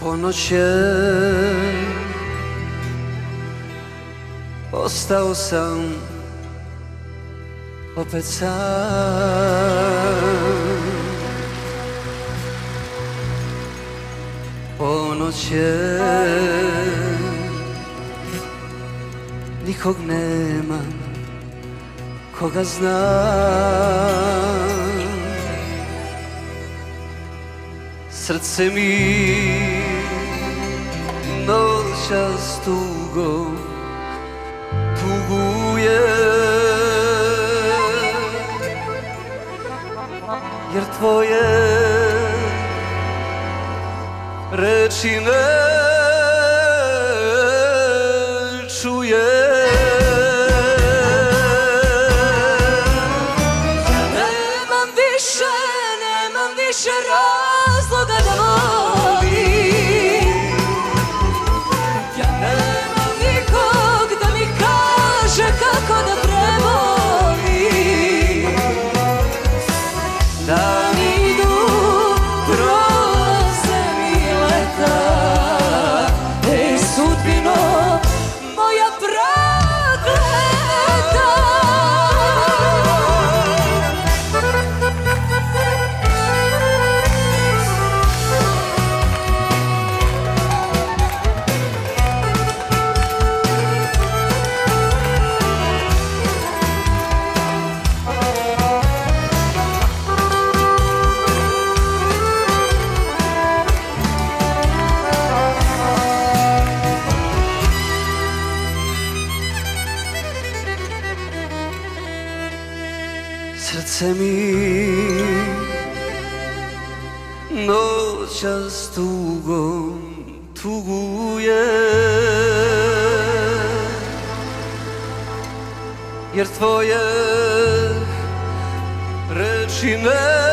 Po nocie ostał sam opętany. Po nocie nikogo nie mam, kogo znam. Serce mi noćas tugo tuguje, jer tvoje reči ne čuje. Nemam više razloga da volim. Srce mi noćas tuguje, jer tvoje reči ne